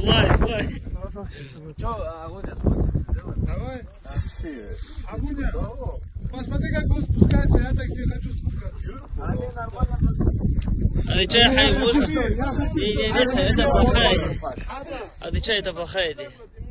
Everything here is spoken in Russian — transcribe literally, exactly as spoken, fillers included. Лайк, лайк. Ну что, Агуня, спустится, делай. Давай. Агуня, посмотри, как он спускается, я так не хочу спускаться. Они нормально спускаются. Отвечай, хай, лучше. Не-не-не, это плохая идея. Отвечай, это плохая идея.